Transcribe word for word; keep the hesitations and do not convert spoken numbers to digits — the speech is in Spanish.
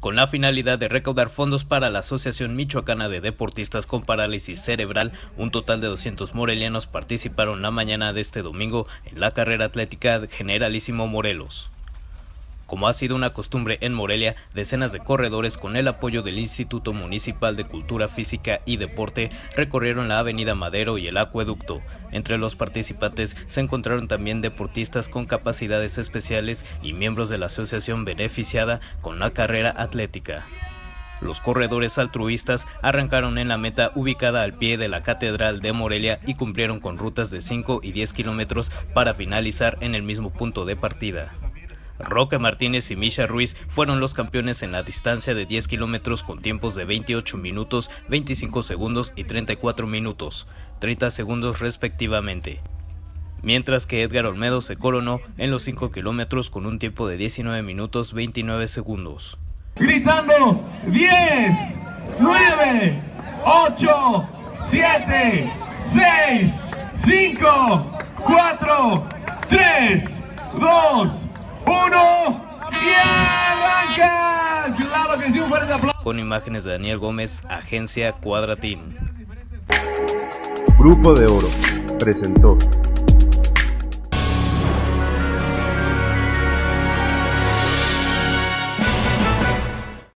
con la finalidad de recaudar fondos para la Asociación Michoacana de Deportistas con Parálisis Cerebral. Un total de doscientos morelianos participaron la mañana de este domingo en la Carrera Atlética Generalísimo Morelos. Como ha sido una costumbre en Morelia, decenas de corredores con el apoyo del Instituto Municipal de Cultura Física y Deporte recorrieron la Avenida Madero y el Acueducto. Entre los participantes se encontraron también deportistas con capacidades especiales y miembros de la asociación beneficiada con la carrera atlética. Los corredores altruistas arrancaron en la meta ubicada al pie de la Catedral de Morelia y cumplieron con rutas de cinco y diez kilómetros para finalizar en el mismo punto de partida. Roca Martínez y Misha Ruiz fueron los campeones en la distancia de diez kilómetros con tiempos de veintiocho minutos, veinticinco segundos y treinta y cuatro minutos, treinta segundos respectivamente. Mientras que Edgar Olmedo se coronó en los cinco kilómetros con un tiempo de diecinueve minutos, veintinueve segundos. Gritando diez, nueve, ocho, siete, seis, cinco, cuatro, tres, dos, uno, y arranca. Claro que sí, un fuerte aplauso. Con imágenes de Daniel Gómez, Agencia Cuadratín. Grupo de Oro presentó.